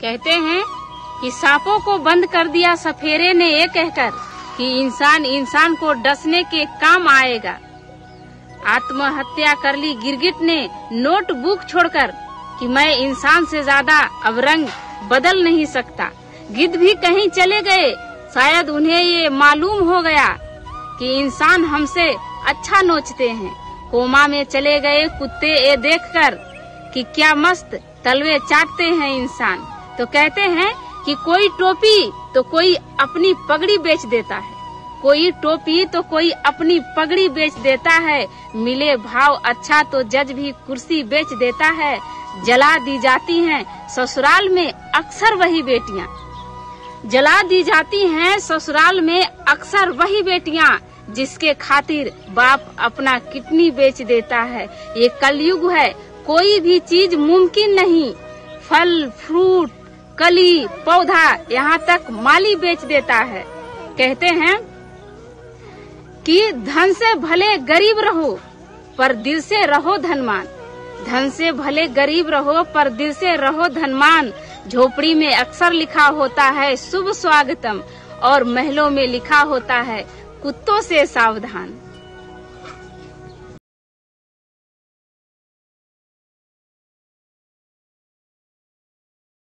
कहते हैं कि सांपों को बंद कर दिया सफेरे ने ये कहकर कि इंसान इंसान को डसने के काम आएगा। आत्महत्या कर ली गिरगिट ने नोटबुक छोड़कर कि मैं इंसान से ज्यादा अब रंग बदल नहीं सकता। गिद्ध भी कहीं चले गए, शायद उन्हें ये मालूम हो गया कि इंसान हमसे अच्छा नोचते हैं। कोमा में चले गए कुत्ते ये देखकर कि क्या मस्त तलवे चाटते हैं इंसान। तो कहते हैं कि कोई टोपी तो कोई अपनी पगड़ी बेच देता है, कोई टोपी तो कोई अपनी पगड़ी बेच देता है। मिले भाव अच्छा तो जज भी कुर्सी बेच देता है। जला दी जाती हैं ससुराल में अक्सर वही बेटियां, जला दी जाती हैं ससुराल में अक्सर वही बेटियां जिसके खातिर बाप अपना किडनी बेच देता है। ये कलयुग है, कोई भी चीज मुमकिन नहीं। फल फ्रूट कली पौधा यहाँ तक माली बेच देता है। कहते हैं कि धन से भले गरीब रहो पर दिल से रहो धनवान, धन से भले गरीब रहो पर दिल से रहो धनवान। झोपड़ी में अक्सर लिखा होता है शुभ स्वागतम और महलों में लिखा होता है कुत्तों से सावधान।